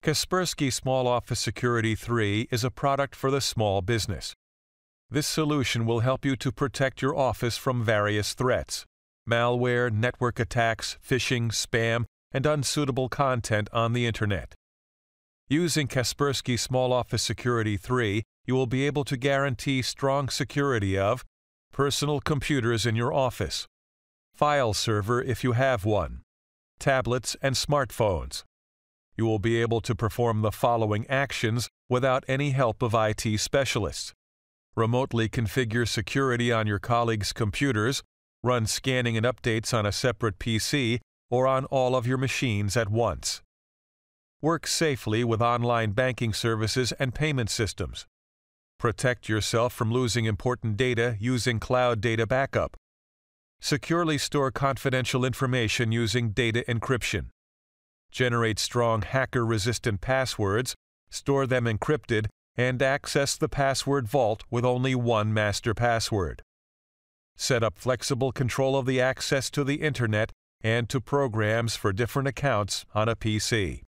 Kaspersky Small Office Security 3 is a product for the small business. This solution will help you to protect your office from various threats: malware, network attacks, phishing, spam, and unsuitable content on the Internet. Using Kaspersky Small Office Security 3, you will be able to guarantee strong security of personal computers in your office, file server if you have one, tablets and smartphones. You will be able to perform the following actions without any help of IT specialists: remotely configure security on your colleagues' computers, run scanning and updates on a separate PC or on all of your machines at once, work safely with online banking services and payment systems, protect yourself from losing important data using cloud data backup, securely store confidential information using data encryption, generate strong hacker-resistant passwords, store them encrypted, and access the password vault with only one master password. Set up flexible control of the access to the Internet and to programs for different accounts on a PC.